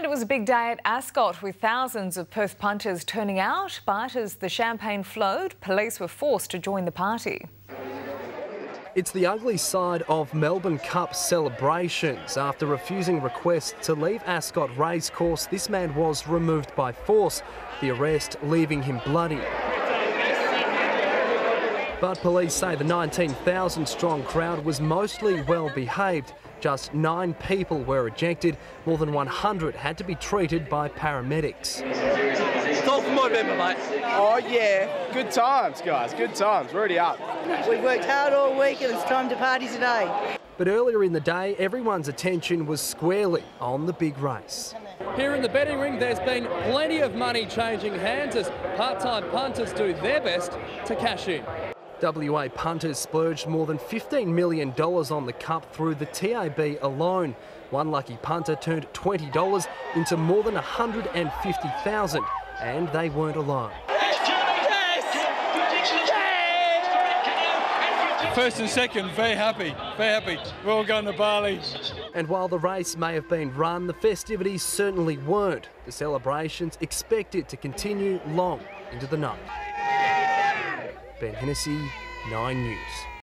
And it was a big day at Ascot with thousands of Perth punters turning out, but as the champagne flowed, police were forced to join the party. It's the ugly side of Melbourne Cup celebrations. After refusing requests to leave Ascot Racecourse, this man was removed by force, the arrest leaving him bloody. But police say the 19,000-strong crowd was mostly well-behaved. Just 9 people were ejected. More than 100 had to be treated by paramedics. Talk for my member, mate. Oh, yeah. Good times, guys. Good times. We're already up. We've worked hard all week and it's time to party today. But earlier in the day, everyone's attention was squarely on the big race. Here in the betting ring, there's been plenty of money changing hands as part-time punters do their best to cash in. WA punters splurged more than $15 million on the Cup through the TAB alone. One lucky punter turned $20 into more than $150,000, and they weren't alone. First and second, very happy, very happy. We're all going to Bali. And while the race may have been run, the festivities certainly weren't. The celebrations expected to continue long into the night. Ben Hennessy, 9 News.